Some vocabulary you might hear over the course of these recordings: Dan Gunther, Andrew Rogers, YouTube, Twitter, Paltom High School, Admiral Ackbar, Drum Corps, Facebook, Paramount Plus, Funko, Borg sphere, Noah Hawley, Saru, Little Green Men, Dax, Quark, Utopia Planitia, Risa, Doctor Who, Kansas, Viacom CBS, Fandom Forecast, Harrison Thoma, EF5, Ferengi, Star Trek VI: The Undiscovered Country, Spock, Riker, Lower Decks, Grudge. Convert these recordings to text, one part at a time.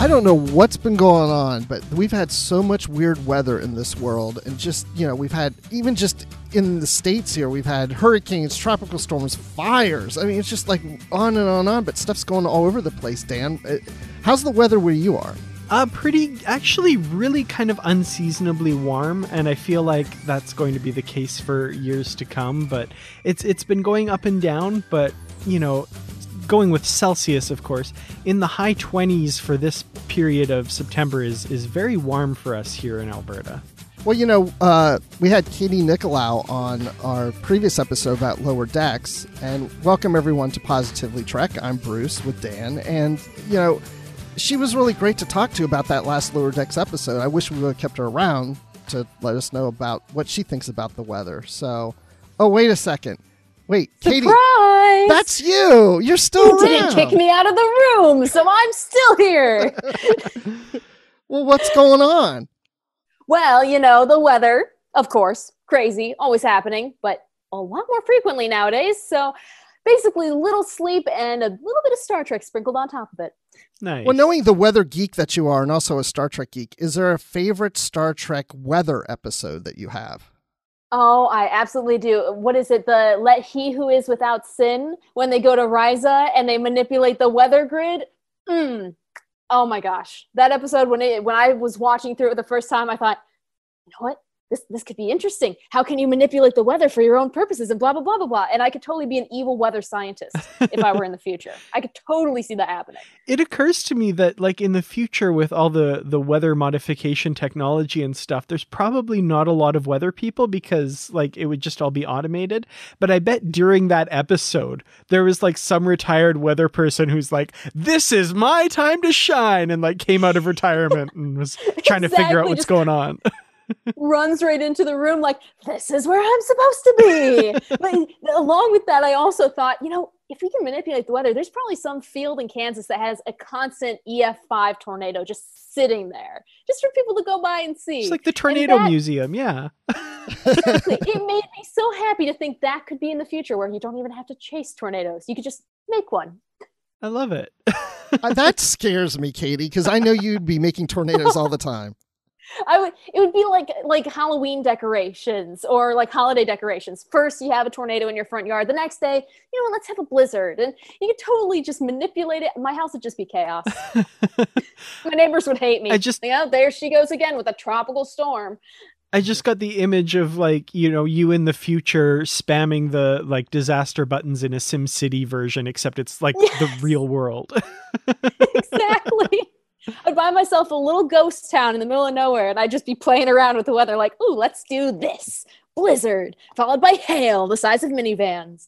I don't know what's been going on, but we've had so much weird weather in this world. And just, you know, we've had, even just in the States here, we've had hurricanes, tropical storms, fires. I mean, it's just like on and on and on, but stuff's going all over the place, Dan. How's the weather where you are? Actually really kind of unseasonably warm, and I feel like that's going to be the case for years to come, but it's been going up and down, but, you know, going with Celsius, of course, in the high 20s for this period of September is very warm for us here in Alberta. Well, you know, we had Katie Nickolaou on our previous episode about Lower Decks, and welcome everyone to Positively Trek. I'm Bruce with Dan, and, you know, she was really great to talk to about that last Lower Decks episode. I wish we would have kept her around to let us know about what she thinks about the weather. So, oh, wait a second. Wait, Katie. Surprise! That's you. You're still around. You didn't kick me out of the room, so I'm still here. Well, what's going on? Well, you know, the weather, of course, crazy, always happening, but a lot more frequently nowadays. So basically, little sleep and a little bit of Star Trek sprinkled on top of it. Nice. Well, knowing the weather geek that you are and also a Star Trek geek, is there a favorite Star Trek weather episode that you have? Oh, I absolutely do. What is it? The Let He Who Is Without Sin, when they go to Risa and they manipulate the weather grid. Oh my gosh. That episode, when I was watching through it the first time, I thought, you know what? This could be interesting. How can you manipulate the weather for your own purposes and blah, blah, blah, blah, blah. And I could totally be an evil weather scientist if I were in the future. I could totally see that happening. It occurs to me that, like, in the future with all the weather modification technology and stuff, there's probably not a lot of weather people because, like, it would just all be automated. But I bet during that episode, there was, like, some retired weather person who's like, this is my time to shine, and, like, came out of retirement and was trying to figure out what's going on. Runs right into the room like, this is where I'm supposed to be. But along with that, I also thought, you know, if we can manipulate the weather, there's probably some field in Kansas that has a constant EF5 tornado just sitting there, just for people to go by and see. It's like the tornado museum, yeah. Exactly. It made me so happy to think that could be in the future where you don't even have to chase tornadoes. You could just make one. I love it. That scares me, Katie, because I know you'd be making tornadoes all the time. It would be like Halloween decorations or like holiday decorations. First, you have a tornado in your front yard. The next day, you know what, let's have a blizzard. And you could totally just manipulate it. My house would just be chaos. My neighbors would hate me. There she goes again with a tropical storm. I just got the image of, like, you know, you in the future spamming the, like, disaster buttons in a SimCity version, except it's like the real world. Exactly. I'd buy myself a little ghost town in the middle of nowhere, and I'd just be playing around with the weather like, ooh, let's do this. Blizzard, followed by hail the size of minivans.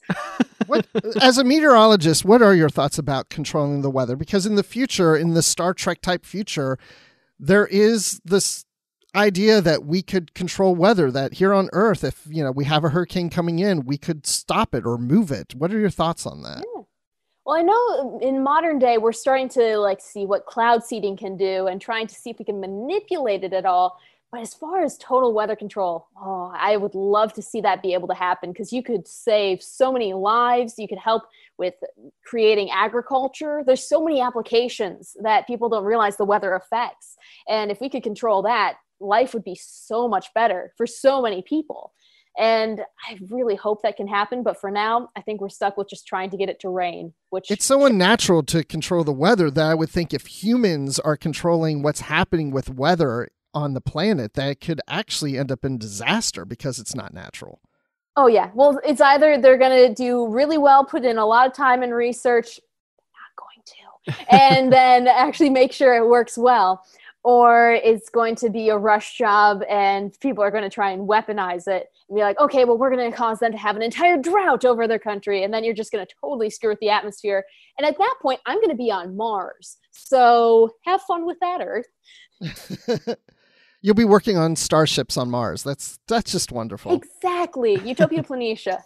As a meteorologist, what are your thoughts about controlling the weather? Because in the future, in the Star Trek type future, there is this idea that we could control weather, that here on Earth, if, you know, we have a hurricane coming in, we could stop it or move it. What are your thoughts on that? Yeah. Well, I know in modern day, we're starting to, like, see what cloud seeding can do and trying to see if we can manipulate it at all. But as far as total weather control, oh, I would love to see that be able to happen because you could save so many lives. You could help with creating agriculture. There's so many applications that people don't realize the weather affects. And if we could control that, life would be so much better for so many people. And I really hope that can happen. But for now, I think we're stuck with just trying to get it to rain, which it's so unnatural to control the weather that I would think if humans are controlling what's happening with weather on the planet, that it could actually end up in disaster because it's not natural. Oh, yeah. Well, it's either they're going to do really well, put in a lot of time and research, not going to, and then actually make sure it works well. Or it's going to be a rush job and people are going to try and weaponize it and be like, okay, well, we're going to cause them to have an entire drought over their country. And then you're just going to totally screw with the atmosphere. And at that point, I'm going to be on Mars. So have fun with that, Earth. You'll be working on starships on Mars. That's just wonderful. Exactly. Utopia Planitia.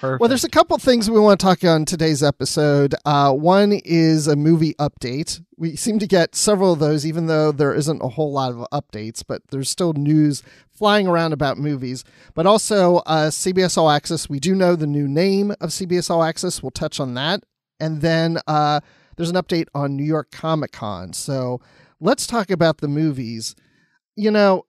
Perfect. Well, there's a couple things we want to talk on today's episode. One is a movie update. We seem to get several of those, even though there isn't a whole lot of updates, but there's still news flying around about movies. But also CBS All Access. We do know the new name of CBS All Access. We'll touch on that. And then there's an update on New York Comic Con. So let's talk about the movies. You know,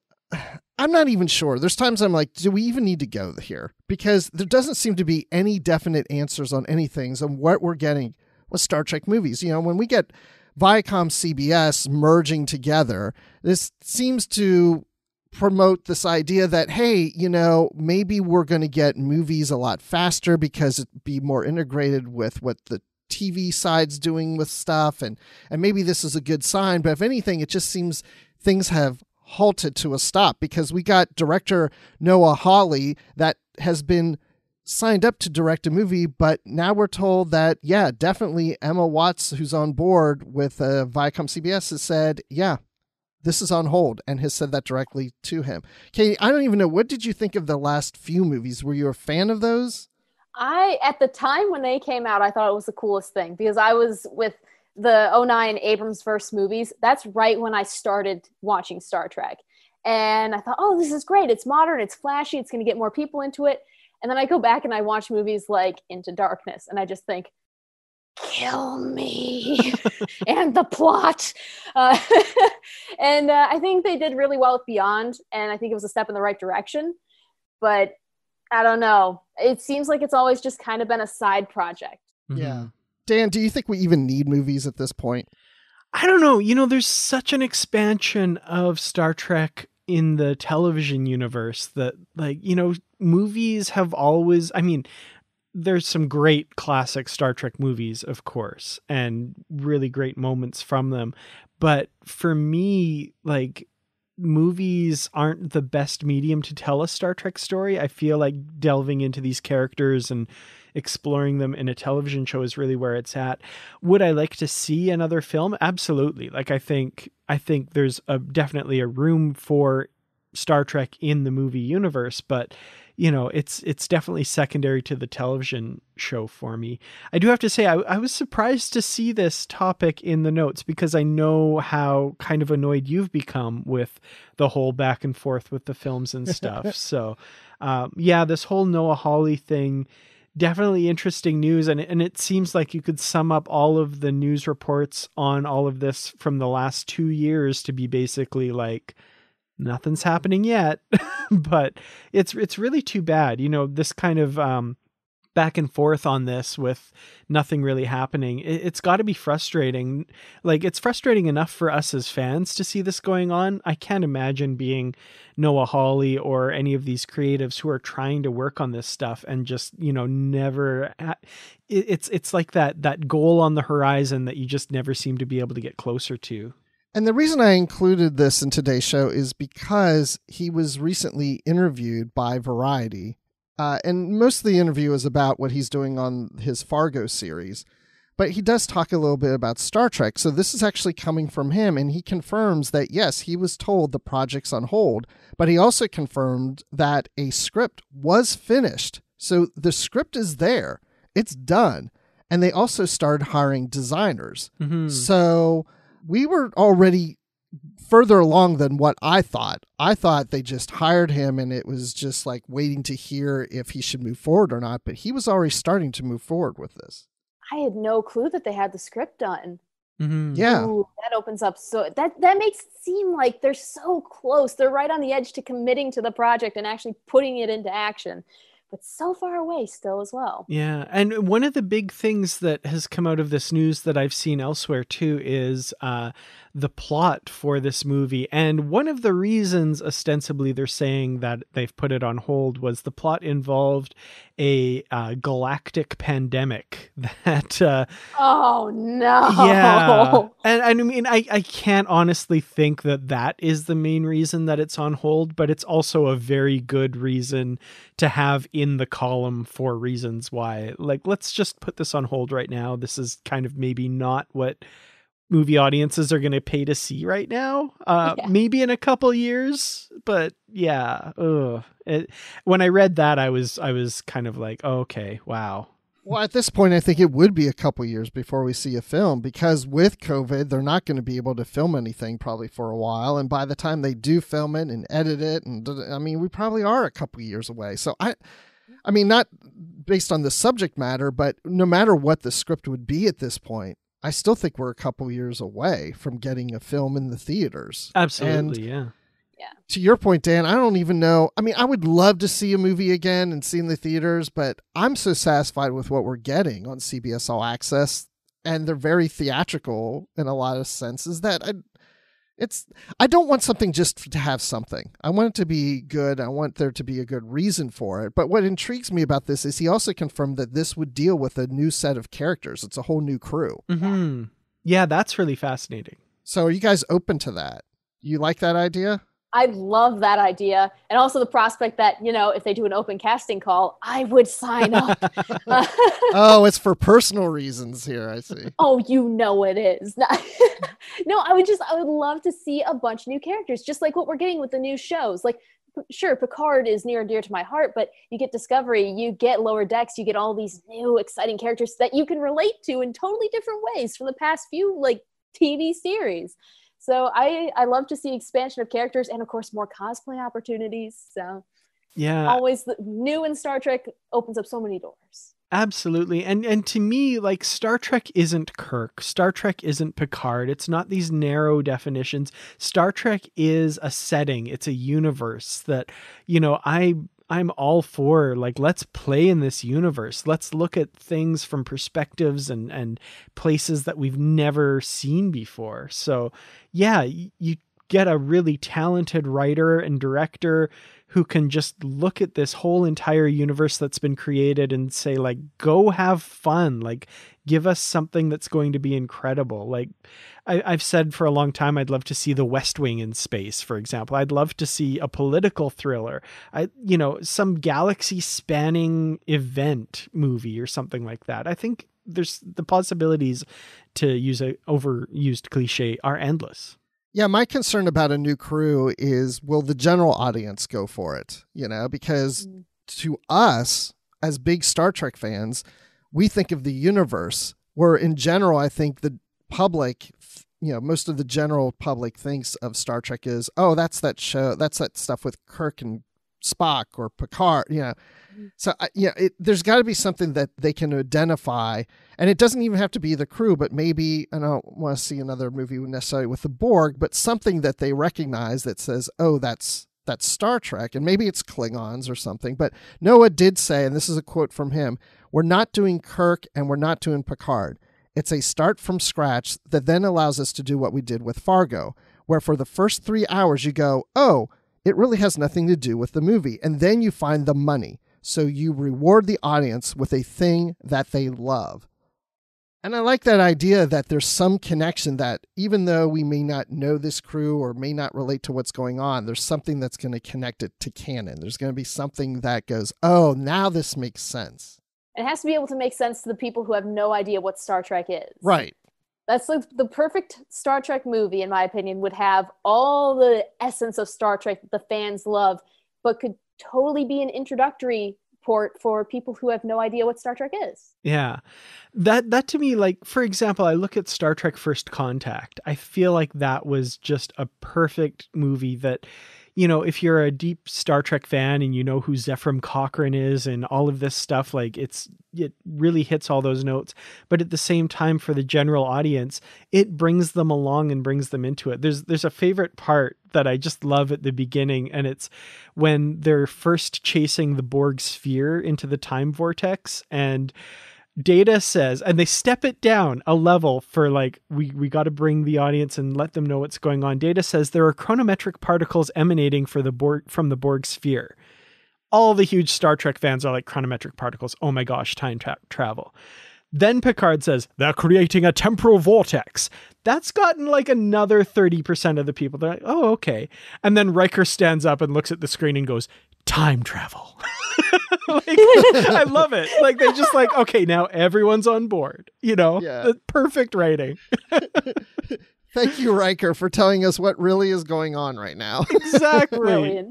I'm not even sure. There's times I'm like, do we even need to go here? Because there doesn't seem to be any definite answers on anything on what we're getting with Star Trek movies. You know, when we get Viacom CBS merging together, this seems to promote this idea that, hey, you know, maybe we're going to get movies a lot faster because it'd be more integrated with what the TV side's doing with stuff. And maybe this is a good sign. But if anything, it just seems things have halted to a stop, because we got director Noah Hawley that has been signed up to direct a movie, but now we're told that, yeah, definitely Emma Watts, who's on board with Viacom CBS, has said, yeah, this is on hold, and has said that directly to him. Katie, I don't even know, what did you think of the last few movies? Were you a fan of those? At the time when they came out, I thought it was the coolest thing, because I was with the 2009 Abrams first movies. That's right when I started watching Star Trek. And I thought, oh, this is great. It's modern. It's flashy. It's going to get more people into it. And then I go back and I watch movies like Into Darkness, and I just think, kill me and the plot. And I think they did really well with Beyond, and I think it was a step in the right direction. But I don't know. It seems like it's always just kind of been a side project. Mm-hmm. Yeah. Dan, do you think we even need movies at this point? I don't know. You know, there's such an expansion of Star Trek in the television universe that, like, you know, movies have always, I mean, there's some great classic Star Trek movies, of course, and really great moments from them. But for me, like, movies aren't the best medium to tell a Star Trek story. I feel like delving into these characters and exploring them in a television show is really where it's at. Would I like to see another film? Absolutely. Like, I think there's definitely a room for Star Trek in the movie universe, but, you know, it's definitely secondary to the television show for me. I do have to say, I was surprised to see this topic in the notes, because I know how kind of annoyed you've become with the whole back and forth with the films and stuff. So, yeah, this whole Noah Hawley thing, definitely interesting news. And it seems like you could sum up all of the news reports on all of this from the last 2 years to be basically like, nothing's happening yet, but it's really too bad. You know, this kind of back and forth on this with nothing really happening. It's got to be frustrating. Like, it's frustrating enough for us as fans to see this going on. I can't imagine being Noah Hawley or any of these creatives who are trying to work on this stuff and just, you know, never. It's like that goal on the horizon that you just never seem to be able to get closer to. And the reason I included this in today's show is because he was recently interviewed by Variety. And most of the interview is about what he's doing on his Fargo series. But he does talk a little bit about Star Trek. So this is actually coming from him. And he confirms that, yes, he was told the project's on hold. But he also confirmed that a script was finished. So the script is there. It's done. And they also started hiring designers. Mm-hmm. So we were already further along than what I thought. I thought they just hired him and it was just like waiting to hear if he should move forward or not. But he was already starting to move forward with this. I had no clue that they had the script done. Mm-hmm. Yeah. Ooh, that opens up. So that makes it seem like they're so close. They're right on the edge to committing to the project and actually putting it into action. But so far away still as well. Yeah. And one of the big things that has come out of this news that I've seen elsewhere too is the plot for this movie. And one of the reasons ostensibly they're saying that they've put it on hold was the plot involved a galactic pandemic that... oh, no. Yeah. And I mean, I can't honestly think that is the main reason that it's on hold, but it's also a very good reason to have in the column for reasons why. Like, let's just put this on hold right now. This is kind of maybe not what movie audiences are going to pay to see right now, yeah. Maybe in a couple years, but yeah. When I read that, I was kind of like, oh, okay, wow. Well, at this point, I think it would be a couple years before we see a film, because with COVID, they're not going to be able to film anything probably for a while. And by the time they do film it and edit it, and I mean, we probably are a couple years away. So I mean, not based on the subject matter, but no matter what the script would be at this point, I still think we're a couple years away from getting a film in the theaters. Absolutely, and yeah. To your point, Dan, I don't even know. I mean, I would love to see a movie again and see in the theaters, but I'm so satisfied with what we're getting on CBS All Access, and they're very theatrical in a lot of senses that I don't want something just to have something. I want it to be good. I want there to be a good reason for it. But what intrigues me about this is he also confirmed that this would deal with a new set of characters. It's a whole new crew. Mm-hmm. Yeah, that's really fascinating. So are you guys open to that? You like that idea? I love that idea. And also the prospect that, you know, if they do an open casting call, I would sign up. Oh, it's for personal reasons here. I see. Oh, you know, it is. No, I would love to see a bunch of new characters, just like what we're getting with the new shows. Like, sure, Picard is near and dear to my heart, but you get Discovery, you get Lower Decks, you get all these new exciting characters that you can relate to in totally different ways from the past few like TV series. So I love to see expansion of characters and, of course, more cosplay opportunities. So yeah, always new in Star Trek opens up so many doors. Absolutely. And to me, like, Star Trek isn't Kirk. Star Trek isn't Picard. It's not these narrow definitions. Star Trek is a setting. It's a universe that, you know, I'm all for, like, let's play in this universe. Let's look at things from perspectives and places that we've never seen before. So yeah, you get a really talented writer and director who can just look at this whole entire universe that's been created and say, like, go have fun. Like, give us something that's going to be incredible. Like, I've said for a long time, I'd love to see The West Wing in space, for example. I'd love to see a political thriller, some galaxy spanning event movie or something like that. I think there's the possibilities, to use an overused cliche, are endless. Yeah, my concern about a new crew is, will the general audience go for it? You know, because to us as big Star Trek fans, we think of the universe, where in general, I think the public, you know, most of the general public thinks of Star Trek is, oh, that's that show, that's that stuff with Kirk and Spock or Picard, you know. So, yeah, there's got to be something that they can identify. And it doesn't even have to be the crew, but maybe, I don't want to see another movie necessarily with the Borg, but something that they recognize that says, oh, that's Star Trek. And maybe it's Klingons or something. But Noah did say, and this is a quote from him, we're not doing Kirk and we're not doing Picard. It's a start from scratch that then allows us to do what we did with Fargo, where for the first 3 hours you go, oh, it really has nothing to do with the movie. And then you find the money. So you reward the audience with a thing that they love. And I like that idea that there's some connection, that even though we may not know this crew or may not relate to what's going on, there's something that's going to connect it to canon. There's going to be something that goes, oh, now this makes sense. It has to be able to make sense to the people who have no idea what Star Trek is. Right. That's like the perfect Star Trek movie, in my opinion, would have all the essence of Star Trek the fans love, but could totally be an introductory port for people who have no idea what Star Trek is. Yeah. That to me, like, for example, I look at Star Trek First Contact. I feel like that was just a perfect movie that, you know, if you're a deep Star Trek fan and you know who Zefram Cochrane is and all of this stuff, like, it really hits all those notes. But at the same time, for the general audience, it brings them along and brings them into it. There's a favorite part that I just love at the beginning, and it's when they're first chasing the Borg sphere into the time vortex, and Data says, and they step it down a level for, like, we got to bring the audience and let them know what's going on. Data says there are chronometric particles emanating from the Borg sphere. All the huge Star Trek fans are like, chronometric particles, oh my gosh, time travel. Then Picard says, they're creating a temporal vortex. That's gotten like another 30% of the people. They're like, oh, okay. And then Riker stands up and looks at the screen and goes, time travel. Like, I love it. Like, they just, like, okay, now everyone's on board, you know. Yeah. Perfect writing. Thank you, Riker, for telling us what really is going on right now. Exactly.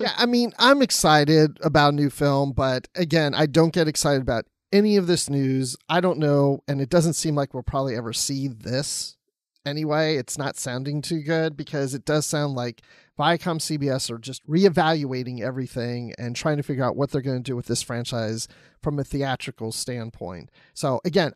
Yeah, I mean, I'm excited about a new film, but again, I don't get excited about any of this news. I don't know, and it doesn't seem like we'll probably ever see this anyway. It's not sounding too good, because it does sound like Viacom CBS are just reevaluating everything and trying to figure out what they're going to do with this franchise from a theatrical standpoint. So again,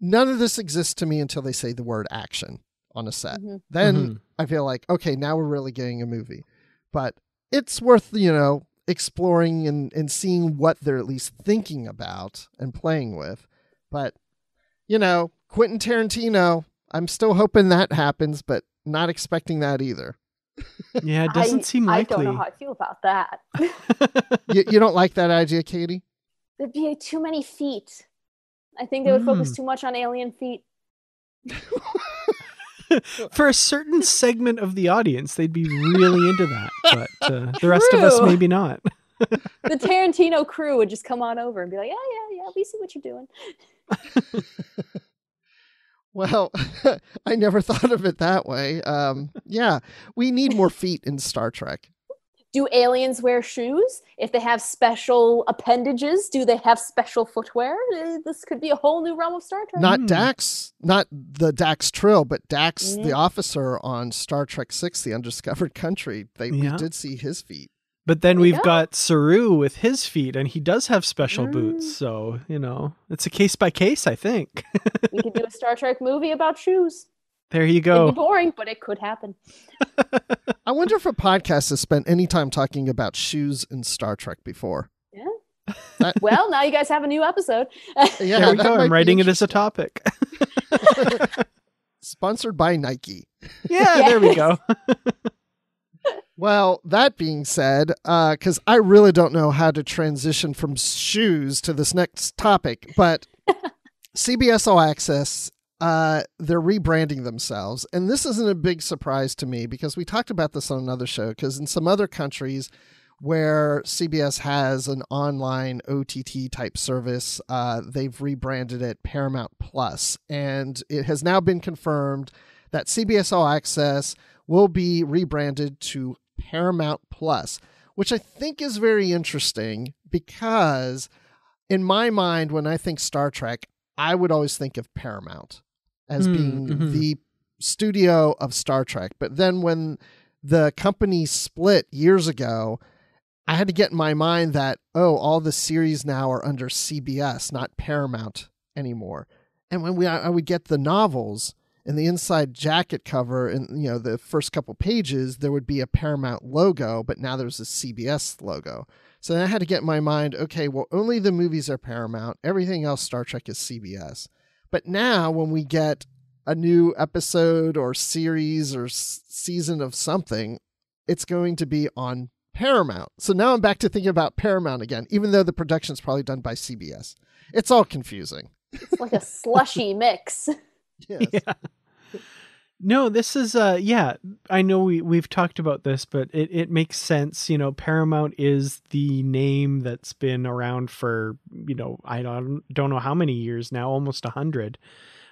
None of this exists to me until they say the word action on a set. Mm-hmm. Then mm-hmm. I feel like, okay, now we're really getting a movie. But it's worth, you know, exploring and seeing what they're at least thinking about and playing with. But, you know, Quentin Tarantino, I'm still hoping that happens, but not expecting that either. Yeah, it doesn't seem likely. I don't know how I feel about that. You don't like that idea, Katie? There'd be too many feet. I think they would focus too much on alien feet. For a certain segment of the audience, they'd be really into that, but the rest of us maybe not. The Tarantino crew would just come on over and be like, "Oh yeah, yeah, we see what you're doing." Well, I never thought of it that way. Yeah, we need more feet in Star Trek. Do aliens wear shoes? If they have special appendages, do they have special footwear? This could be a whole new realm of Star Trek. Not Dax, not the Dax Trill, but Dax, the officer on Star Trek VI: The Undiscovered Country. We did see his feet. But then we've got Saru with his feet, and he does have special boots. So, you know, it's a case by case, I think. We could do a Star Trek movie about shoes. There you go. It'd be boring, but it could happen. I wonder if a podcast has spent any time talking about shoes in Star Trek before. Yeah. Well, now you guys have a new episode. Yeah, there we go. I'm writing it as a topic. Sponsored by Nike. Yeah, yes. There we go. Well, that being said, because I really don't know how to transition from shoes to this next topic, but CBS All Access, they're rebranding themselves. And this isn't a big surprise to me because we talked about this on another show, because in some other countries where CBS has an online OTT type service, they've rebranded it Paramount Plus. And it has now been confirmed that CBS All Access will be rebranded to Paramount Plus, which I think is very interesting because in my mind, when I think Star Trek, I would always think of Paramount as being the studio of Star Trek. But then when the company split years ago, I had to get in my mind that, all the series now are under CBS, not Paramount anymore. And when I would get the novels and the inside jacket cover and, you know, the first couple pages, there would be a Paramount logo, but now there's a CBS logo. So then I had to get in my mind, okay, well, only the movies are Paramount. Everything else Star Trek is CBS. But now when we get a new episode or series or season of something, it's going to be on Paramount. So now I'm back to thinking about Paramount again, even though the production's probably done by CBS. It's all confusing. It's like a slushy mix. Yes. Yeah. No, this is, I know we've talked about this, but it makes sense. You know, Paramount is the name that's been around for, you know, I don't know how many years now, almost 100.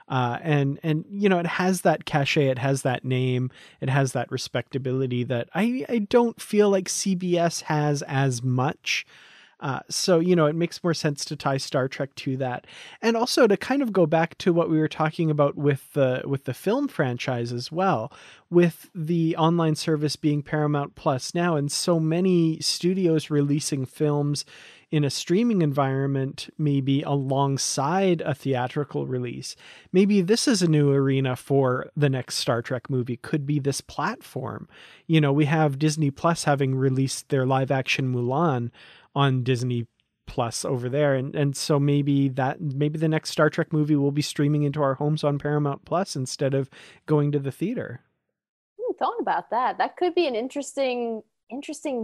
And, you know, it has that cachet, it has that name, it has that respectability that I don't feel like CBS has as much. So, you know, it makes more sense to tie Star Trek to that. And also to kind of go back to what we were talking about with the film franchise as well, with the online service being Paramount Plus now, and so many studios releasing films in a streaming environment, maybe alongside a theatrical release. Maybe this is a new arena for the next Star Trek movie, could be this platform. You know, we have Disney Plus having released their live action Mulan on Disney Plus over there. And so maybe the next Star Trek movie will be streaming into our homes on Paramount Plus instead of going to the theater. I hadn't thought about that. That could be an interesting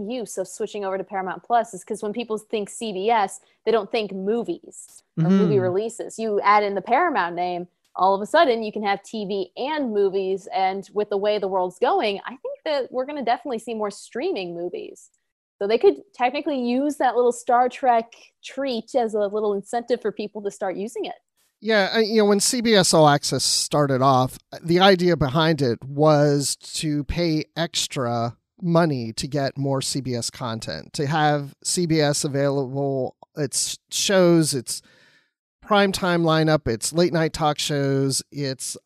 use of switching over to Paramount Plus, is because when people think CBS, they don't think movies or movie releases. You add in the Paramount name, all of a sudden you can have TV and movies. And with the way the world's going, I think that we're going to definitely see more streaming movies. So they could technically use that little Star Trek treat as a little incentive for people to start using it. Yeah, you know, when CBS All Access started off, the idea behind it was to pay extra money to get more CBS content, to have CBS available, its shows, its primetime lineup, its late night talk shows, its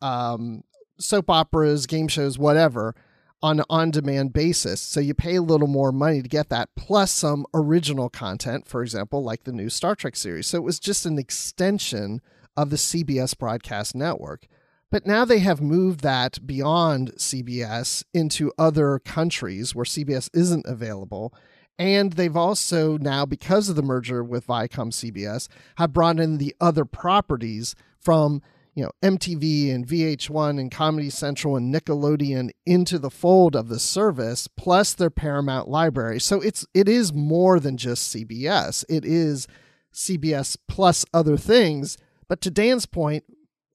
soap operas, game shows, whatever, on an on-demand basis. So you pay a little more money to get that, plus some original content, for example, like the new Star Trek series. So it was just an extension of the CBS broadcast network. But now they have moved that beyond CBS into other countries where CBS isn't available. And they've also now, because of the merger with Viacom CBS, have brought in the other properties from, you know, MTV and VH1 and Comedy Central and Nickelodeon into the fold of the service, plus their Paramount library. So it is more than just CBS. It is CBS plus other things. But to Dan's point,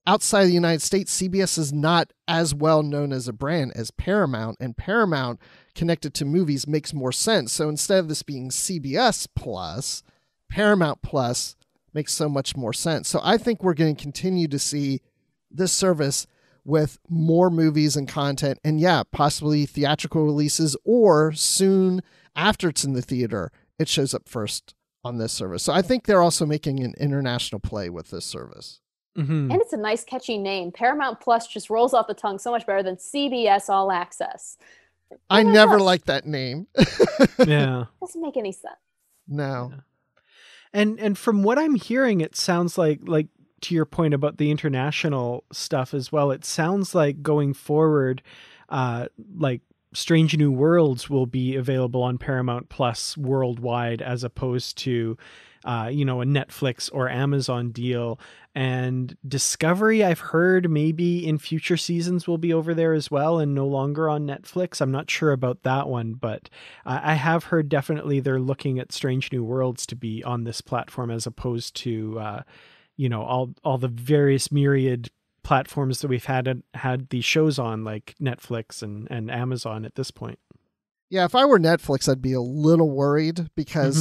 outside of the United States, CBS is not as well known as a brand as Paramount, and Paramount connected to movies makes more sense. So instead of this being CBS Plus, Paramount Plus makes so much more sense. So I think we're going to continue to see this service with more movies and content, and yeah, possibly theatrical releases, or soon after it's in the theater, it shows up first on this service. So I think they're also making an international play with this service. Mm-hmm. And it's a nice catchy name. Paramount Plus just rolls off the tongue so much better than CBS All Access. I never liked that name. Yeah. Doesn't make any sense. No. Yeah. And from what I'm hearing, it sounds like to your point about the international stuff as well, it sounds like going forward, like Strange New Worlds will be available on Paramount Plus worldwide as opposed to a Netflix or Amazon deal. And Discovery, I've heard maybe in future seasons will be over there as well and no longer on Netflix. I'm not sure about that one, but I have heard definitely they're looking at Strange New Worlds to be on this platform as opposed to, all the various myriad platforms that we've had these shows on, like Netflix and Amazon at this point. Yeah, if I were Netflix, I'd be a little worried because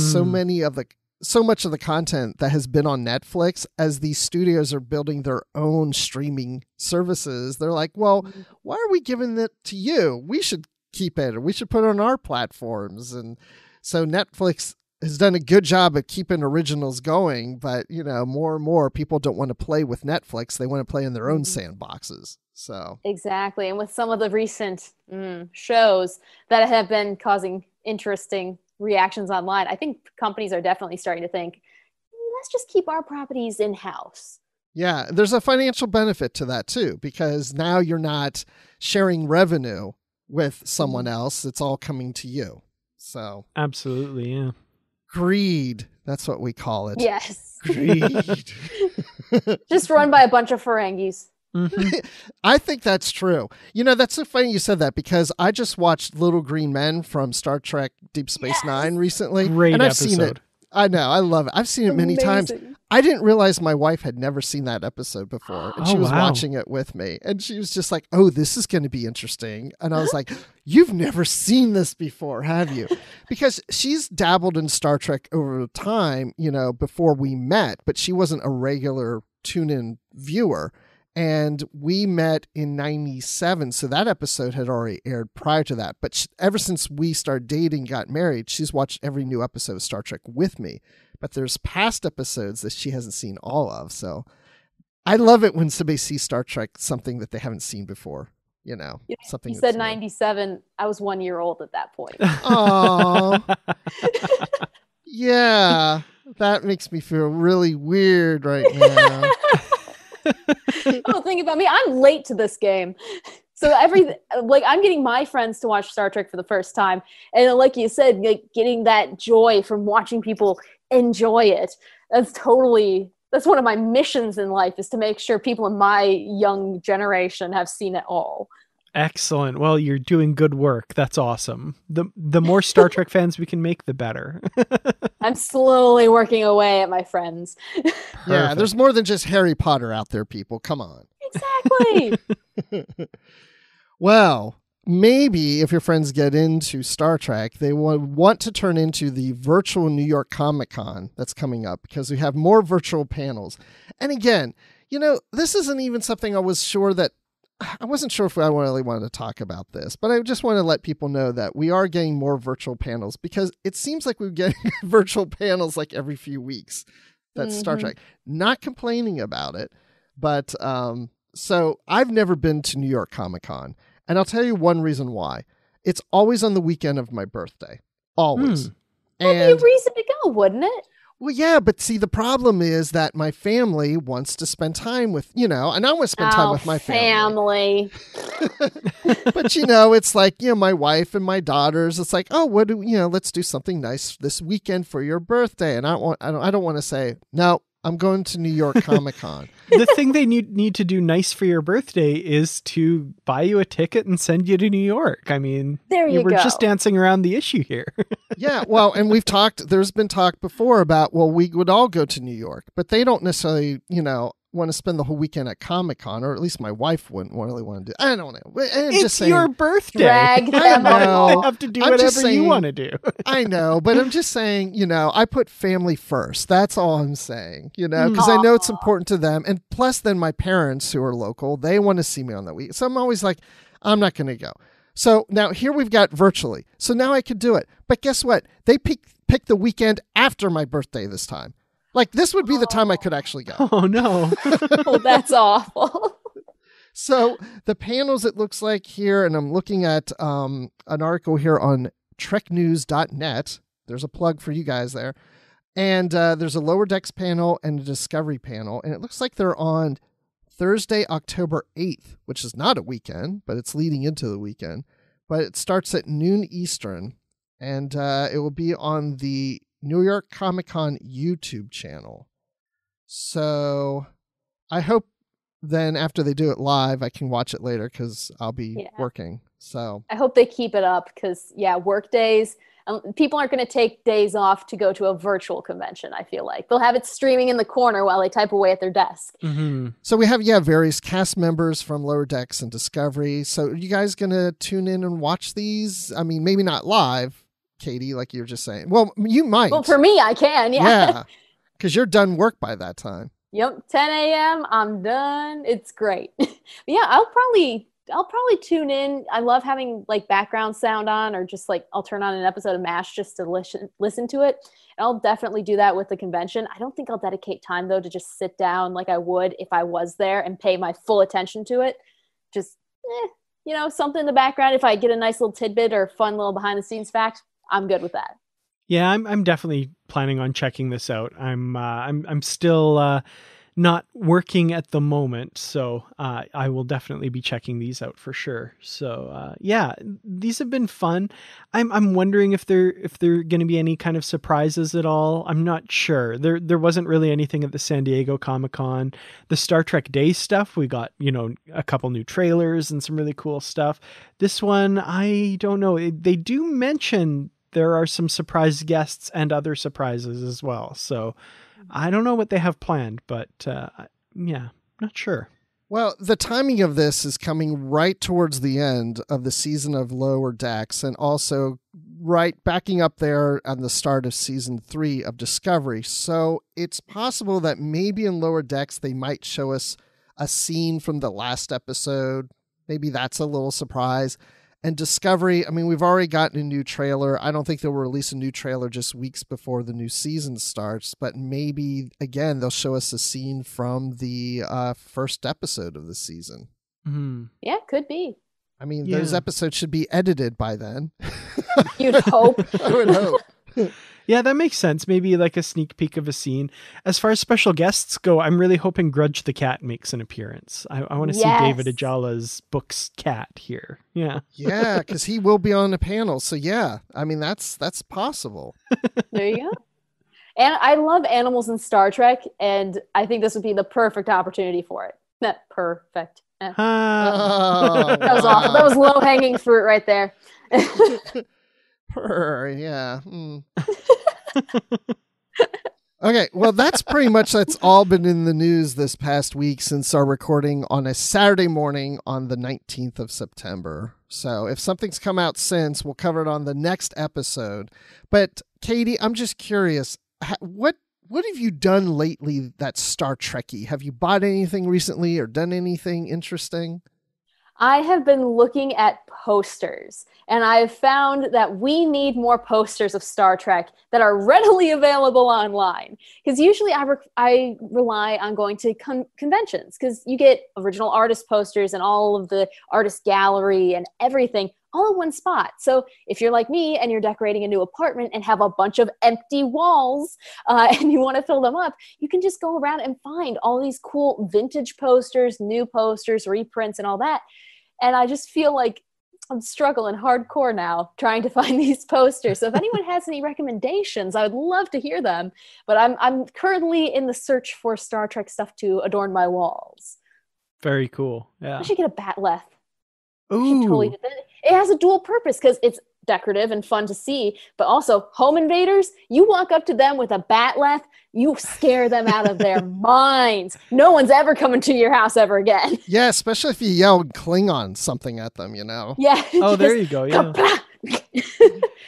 so much of the content that has been on Netflix, as these studios are building their own streaming services, they're like, well, why are we giving it to you? We should keep it, or we should put it on our platforms. And so Netflix has done a good job of keeping originals going, but more and more people don't want to play with Netflix. They want to play in their own sandboxes. So exactly. And with some of the recent shows that have been causing interesting reactions online, I think companies are definitely starting to think, let's just keep our properties in house. Yeah. There's a financial benefit to that too, because now you're not sharing revenue with someone else. It's all coming to you. So absolutely. Yeah. Greed. That's what we call it. Yes. Greed. Just run by a bunch of Ferengis. Mm-hmm. I think that's true. That's so funny you said that, because I just watched Little Green Men from Star Trek Deep Space Nine recently. Great and I've episode. Seen it. I know. I love it. I've seen it many times. I didn't realize my wife had never seen that episode before. And she was watching it with me. And she was just like, oh, this is going to be interesting. And I was like, you've never seen this before, have you? Because she's dabbled in Star Trek over time, before we met, but she wasn't a regular tune-in viewer. And we met in 97. So that episode had already aired prior to that. But ever since we started dating, got married, she's watched every new episode of Star Trek with me. But there's past episodes that she hasn't seen all of. So I love it when somebody sees Star Trek, something that they haven't seen before. Something. You said 97. New. I was 1 year old at that point. Oh, yeah. That makes me feel really weird right now. Well, think about me. I'm late to this game. So I'm getting my friends to watch Star Trek for the first time. And like you said, like getting that joy from watching people enjoy it. That's one of my missions in life, is to make sure people in my young generation have seen it all. Excellent. Well, you're doing good work. That's awesome. The more Star Trek fans we can make, the better. I'm slowly working away at my friends. Yeah, there's more than just Harry Potter out there, people. Come on. Exactly. Well, maybe if your friends get into Star Trek, they want to turn into the virtual New York Comic Con that's coming up, because we have more virtual panels. And again, this isn't even something I wasn't sure if I really wanted to talk about this, but I just want to let people know that we are getting more virtual panels, because it seems like we're getting virtual panels like every few weeks. That's Star Trek. Not complaining about it, but so I've never been to New York Comic Con, and I'll tell you one reason why. It's always on the weekend of my birthday. Always. That'd be a reason to go, wouldn't it? Well, yeah, but see, the problem is that my family wants to spend time with, you know, and I want to spend time with my family. But, you know, it's like, you know, my wife and my daughters, it's like, oh, what do, you know, let's do something nice this weekend for your birthday. And I don't want to say, no, I'm going to New York Comic Con. The thing they need to do nice for your birthday is to buy you a ticket and send you to New York. I mean, there you go. We're just dancing around the issue here. Yeah, well, and we've talked, there's been talk before about, well, we would all go to New York, but they don't necessarily, you know, want to spend the whole weekend at Comic-Con, or at least my wife wouldn't really want to do. I don't know. It's just saying, your birthday. Drag them all. I have to do whatever you want to do. I know, but I'm just saying, you know, I put family first. That's all I'm saying, you know, because I know it's important to them. And plus then my parents who are local, they want to see me on that week. So I'm always like, I'm not going to go. So now here we've got virtually. So now I could do it. But guess what? They pick the weekend after my birthday this time. Like, this would be the time I could actually go. Oh, no. Oh, that's awful. So the panels, it looks like here, and I'm looking at an article here on treknews.net. There's a plug for you guys there. And there's a Lower Decks panel and a Discovery panel. And it looks like they're on Thursday, October 8th, which is not a weekend, but it's leading into the weekend. But it starts at noon Eastern, and it will be on the New York Comic Con YouTube channel. So I hope then after they do it live, I can watch it later because I'll be working. So I hope they keep it up because, yeah, work days. People aren't going to take days off to go to a virtual convention, I feel like. They'll have it streaming in the corner while they type away at their desk. Mm-hmm. So we have, various cast members from Lower Decks and Discovery. So are you guys going to tune in and watch these? I mean, maybe not live, Katie, like you were just saying. Well, you might. Well, for me, I can. Yeah. Because you're done work by that time. Yep. 10 a.m. I'm done. It's great. Yeah, I'll probably tune in. I love having like background sound on, or just like I'll turn on an episode of MASH just to listen to it. And I'll definitely do that with the convention. I don't think I'll dedicate time though to just sit down like I would if I was there and pay my full attention to it. Just, you know, something in the background. If I get a nice little tidbit or fun little behind the scenes fact, I'm good with that. Yeah, I'm definitely planning on checking this out. I'm still not working at the moment, so I will definitely be checking these out for sure. So yeah, these have been fun. I'm wondering if there going to be any kind of surprises at all. I'm not sure. There wasn't really anything at the San Diego Comic-Con. The Star Trek Day stuff, we got, you know, a couple new trailers and some really cool stuff. This one, I don't know. They do mention there are some surprise guests and other surprises as well. So I don't know what they have planned, but yeah, not sure. Well, the timing of this is coming right towards the end of the season of Lower Decks, and also right backing up there on the start of season 3 of Discovery. So it's possible that maybe in Lower Decks, they might show us a scene from the last episode. Maybe that's a little surprise. And Discovery, I mean, we've already gotten a new trailer. I don't think they'll release a new trailer just weeks before the new season starts, but maybe, again, they'll show us a scene from the first episode of the season. Mm-hmm. Yeah, could be. I mean, those episodes should be edited by then. You'd hope. I would hope. Yeah, that makes sense. Maybe like a sneak peek of a scene. As far as special guests go, I'm really hoping Grudge the cat makes an appearance. I want to see David Ajala's book's cat here. Yeah. Yeah, because he will be on the panel. So yeah, I mean, that's possible. There you go. And I love animals in Star Trek, and I think this would be the perfect opportunity for it. Not perfect. That was awful. That was low-hanging fruit right there. Yeah. Mm. Okay, well, that's all been in the news this past week since our recording on a Saturday morning on the 19th of September. So if something's come out since, we'll cover it on the next episode. But Katie, I'm just curious, what have you done lately that's Star Trekky? Have you bought anything recently or done anything interesting? I have been looking at posters, and I've found that we need more posters of Star Trek that are readily available online. Because usually I rely on going to conventions, because you get original artist posters and all of the artist gallery and everything all in one spot. So if you're like me and you're decorating a new apartment and have a bunch of empty walls and you want to fill them up, you can just go around and find all these cool vintage posters, new posters, reprints, and all that. And I just feel like I'm struggling hardcore now trying to find these posters. So if anyone has any recommendations, I would love to hear them. But I'm currently in the search for Star Trek stuff to adorn my walls. Very cool. Yeah. I should get a batleth. Ooh. Totally do that. It has a dual purpose because it's decorative and fun to see, but also home invaders, you walk up to them with a batleth, you scare them out of their minds. No one's ever coming to your house ever again. Yeah, especially if you yell Klingon something at them, you know? Yeah. Oh, there you go. Yeah.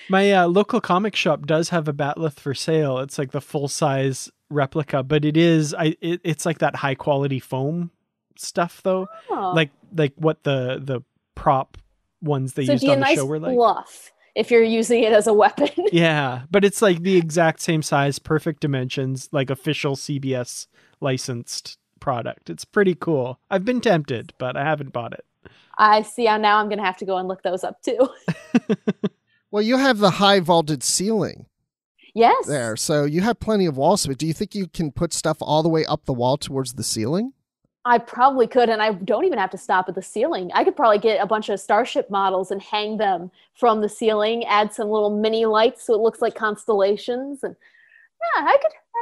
My local comic shop does have a batleth for sale. It's like the full-size replica, but it's like that high-quality foam stuff, though. Oh. Like what the prop ones they used on the show were like. Bluff if you're using it as a weapon. Yeah, but it's like the exact same size, perfect dimensions, like official CBS licensed product. It's pretty cool. I've been tempted, but I haven't bought it. I see. Now I'm going to have to go and look those up too. Well, you have the high vaulted ceiling. Yes. There. So you have plenty of walls. But do you think you can put stuff all the way up the wall towards the ceiling? I probably could, and I don't even have to stop at the ceiling. I could probably get a bunch of starship models and hang them from the ceiling, add some little mini lights so it looks like constellations. And yeah, I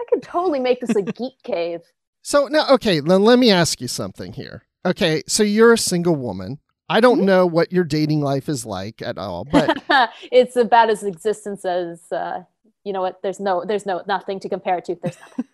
could totally make this a geek cave. So now, okay, then let me ask you something here. Okay, so you're a single woman. I don't know what your dating life is like at all, but it's about as existence as you know what? There's nothing to compare it to. There's nothing.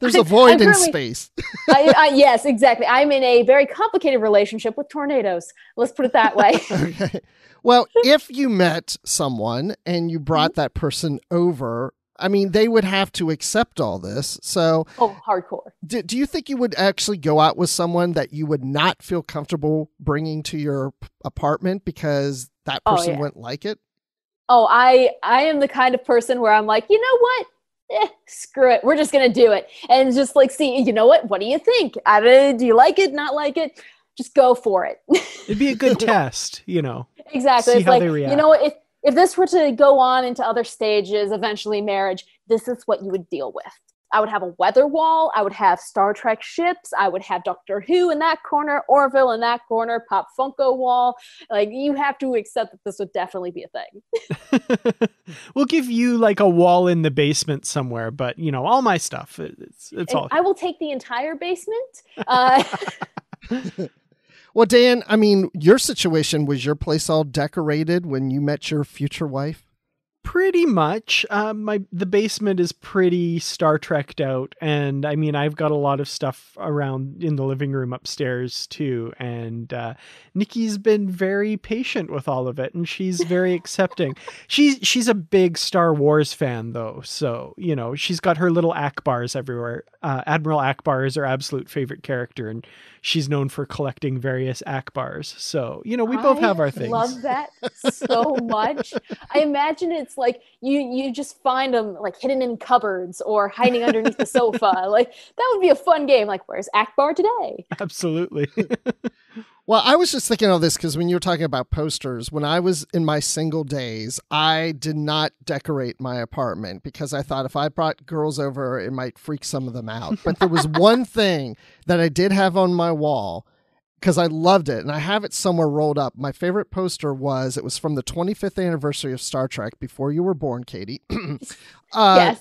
There's a void in space. Yes, exactly. I'm in a very complicated relationship with tornadoes. Let's put it that way. Okay. Well, if you met someone and you brought that person over, I mean, they would have to accept all this. So, hardcore. Do you think you would actually go out with someone that you would not feel comfortable bringing to your apartment because that person wouldn't like it? Oh, I am the kind of person where I'm like, you know what? Screw it. We're just going to do it. And just like, see, you know what? What do you think? Do you like it? Not like it? Just go for it. It'd be a good test, you know. Exactly. See it's how like, they react. You know, if this were to go on into other stages, eventually marriage, this is what you would deal with. I would have a weather wall. I would have Star Trek ships. I would have Doctor Who in that corner, Orville in that corner, Pop Funko wall. Like, you have to accept that this would definitely be a thing. We'll give you like a wall in the basement somewhere, but you know, all my stuff. It's all. I will take the entire basement. Well, Dan, I mean, your situation was your place all decorated when you met your future wife? Pretty much. The basement is pretty Star Trek'd out. And I mean, I've got a lot of stuff around in the living room upstairs too. And Nikki's been very patient with all of it and she's very accepting. She's a big Star Wars fan though. So, you know, she's got her little Ackbars everywhere. Admiral Ackbar is her absolute favorite character and she's known for collecting various Ackbars. So, you know, we both have our things. I love that so much. I imagine it's like you just find them like hidden in cupboards or hiding underneath the sofa. Like that would be a fun game. Like, where's Ackbar today? Absolutely. Well, I was just thinking of this because when you were talking about posters, when I was in my single days, I did not decorate my apartment because I thought if I brought girls over, it might freak some of them out. But there was one thing that I did have on my wall because I loved it, and I have it somewhere rolled up. My favorite poster was from the 25th anniversary of Star Trek, before you were born, Katie. Yes.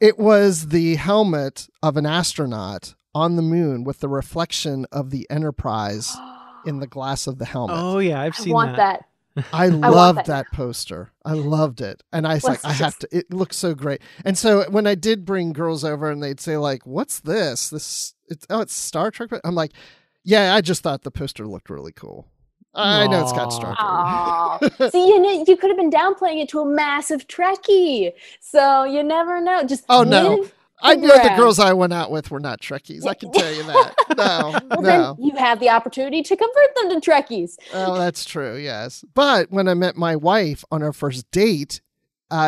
It was the helmet of an astronaut on the moon with the reflection of the Enterprise in the glass of the helmet. Oh, yeah, I've seen that. I want that. I loved that poster. I loved it. And I was like, I have to, it looks so great. And so when I did bring girls over and they'd say like, what's this? It's Star Trek. I'm like, yeah, I just thought the poster looked really cool. I know it's got Star Trek. See, you could have been downplaying it to a massive Trekkie. So you never know. Just no. I know the girls I went out with were not Trekkies. I can tell you that. No, well, no. Then you have the opportunity to convert them to Trekkies. Oh, that's true. Yes. But when I met my wife on our first date,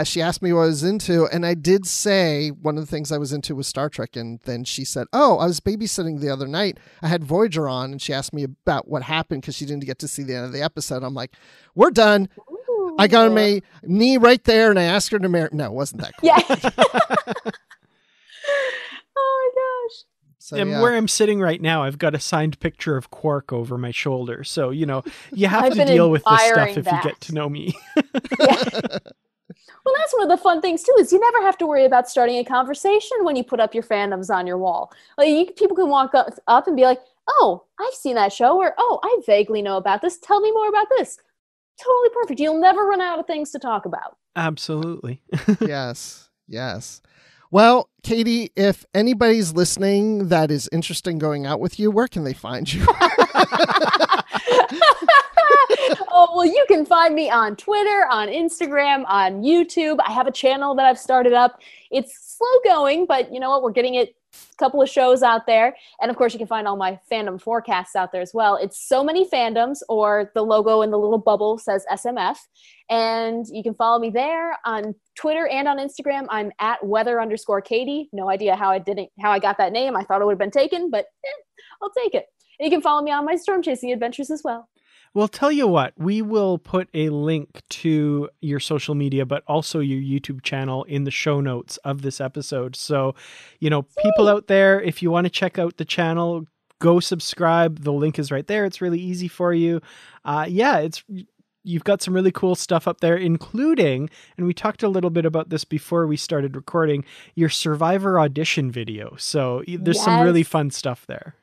She asked me what I was into, and I did say one of the things I was into was Star Trek, and then she said, oh, I was babysitting the other night. I had Voyager on, and she asked me about what happened because she didn't get to see the end of the episode. I'm like, we're done. Ooh. I got on my knee right there, and I asked her to marry. No, it wasn't that cool. Yeah. Oh, my gosh. So, and yeah. Where I'm sitting right now, I've got a signed picture of Quark over my shoulder. So, you know, you have to deal with this stuff if you get to know me. Yeah. Well, that's one of the fun things, too, is you never have to worry about starting a conversation when you put up your fandoms on your wall. Like, people can walk up and be like, oh, I've seen that show, or, oh, I vaguely know about this. Tell me more about this. Totally perfect. You'll never run out of things to talk about. Absolutely. Yes. Yes. Well, Katie, if anybody's listening that is interested in going out with you, where can they find you? Oh, well, you can find me on Twitter, on Instagram, on YouTube. I have a channel that I've started up. It's slow going, but you know what? We're getting it. A couple of shows out there. And of course, you can find all my fandom forecasts out there as well. It's So Many Fandoms, or the logo in the little bubble says SMF. And you can follow me there on Twitter and on Instagram. I'm at weather_Katie. No idea how I got that name. I thought it would have been taken, but I'll take it. And you can follow me on my storm chasing adventures as well. Well, tell you what, we will put a link to your social media, but also your YouTube channel in the show notes of this episode. So, you know, people out there, if you want to check out the channel, go subscribe. The link is right there. It's really easy for you. Yeah, you've got some really cool stuff up there, including, and we talked a little bit about this before we started recording, your Survivor audition video. So there's some really fun stuff there.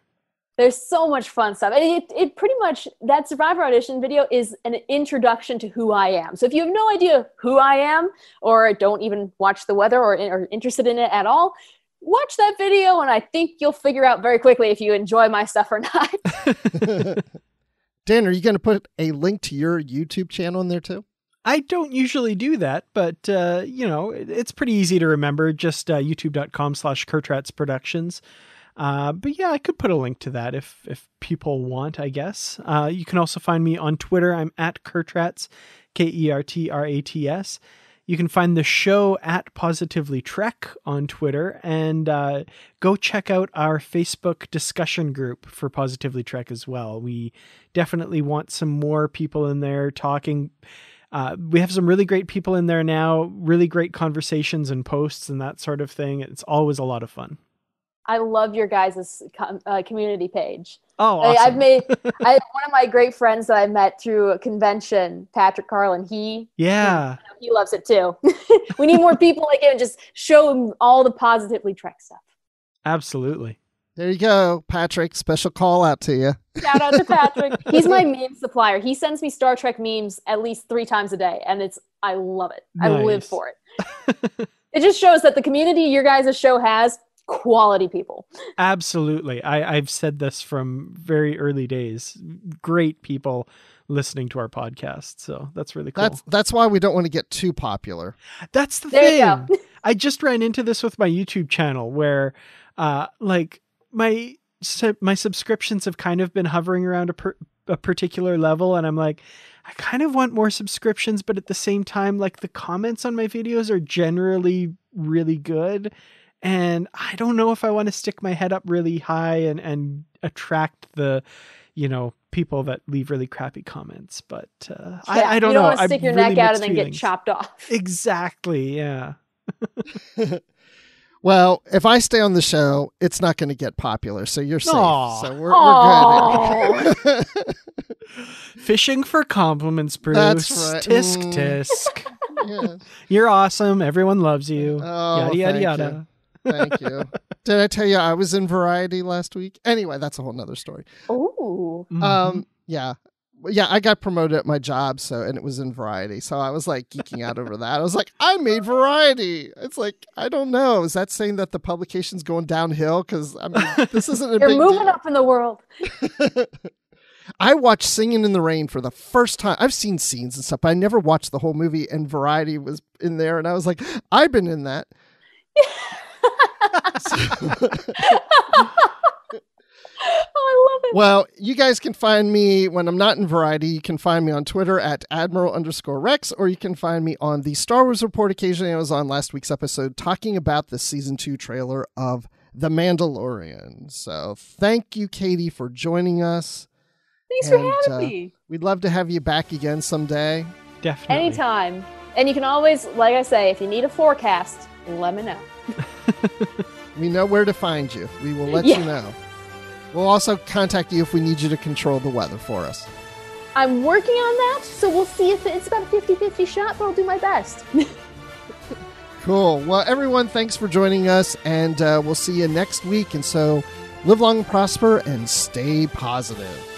There's so much fun stuff. And it pretty much, that Survivor audition video is an introduction to who I am. So if you have no idea who I am, or don't even watch the weather or are interested in it at all, watch that video and I think you'll figure out very quickly if you enjoy my stuff or not. Dan, are you going to put a link to your YouTube channel in there too? I don't usually do that, but, you know, it's pretty easy to remember. Just youtube.com/Kurt Ratz Productions. But yeah, I could put a link to that if people want, I guess. You can also find me on Twitter. I'm at Kurt Ratz, KertRats. You can find the show at Positively Trek on Twitter, and go check out our Facebook discussion group for Positively Trek as well. We definitely want some more people in there talking. We have some really great people in there now, really great conversations and posts and that sort of thing. It's always a lot of fun. I love your guys' community page. Oh, awesome. One of my great friends that I met through a convention, Patrick Carlin, he loves it too. We need more people like him. Just show him all the Positively Trek stuff. Absolutely. There you go, Patrick. Special call out to you. Shout out to Patrick. He's my meme supplier. He sends me Star Trek memes at least 3 times a day, and I love it. Nice. I live for it. It just shows that the community your guys' show has quality people. Absolutely. I've said this from very early days. Great people listening to our podcast. So that's really cool. That's why we don't want to get too popular. That's the thing. I just ran into this with my YouTube channel where like my subscriptions have kind of been hovering around a particular level, and I'm like, I kind of want more subscriptions, but at the same time, like, the comments on my videos are generally really good. And I don't know if I want to stick my head up really high and attract the, you know, people that leave really crappy comments. But I don't know. You don't want to stick your neck out and then get chopped off. Exactly. Yeah. Well, if I stay on the show, it's not going to get popular. So you're safe. Aww. So we're good. Fishing for compliments, Bruce. That's right. Tisk, tisk. Yes. You're awesome. Everyone loves you. Oh, yada, yada, yada. You. Thank you. Did I tell you I was in Variety last week? Anyway, that's a whole nother story. Oh. Yeah, I got promoted at my job, and it was in Variety. So I was like geeking out over that. I was like, I made Variety. It's like, I don't know. Is that saying that the publication's going downhill? Because I mean, this isn't a big deal. You're moving up in the world. I watched Singing in the Rain for the first time. I've seen scenes and stuff, but I never watched the whole movie, and Variety was in there. And I was like, I've been in that. Oh, I Well, you guys can find me when I'm not in Variety. You can find me on Twitter at Admiral_Rex, or you can find me on the Star Wars Report occasionally. I was on last week's episode talking about the season 2 trailer of The Mandalorian. So thank you, Katie, for joining us. Thanks for having me. We'd love to have you back again someday. Definitely. Anytime. And you can always, like I say, if you need a forecast, let me know. We know where to find you. We will let you know. We'll also contact you if we need you to control the weather for us. I'm working on that, so we'll see if it's about a 50-50 shot, but I'll do my best. Cool. Well, everyone, thanks for joining us, and we'll see you next week. And so live long and prosper and stay positive.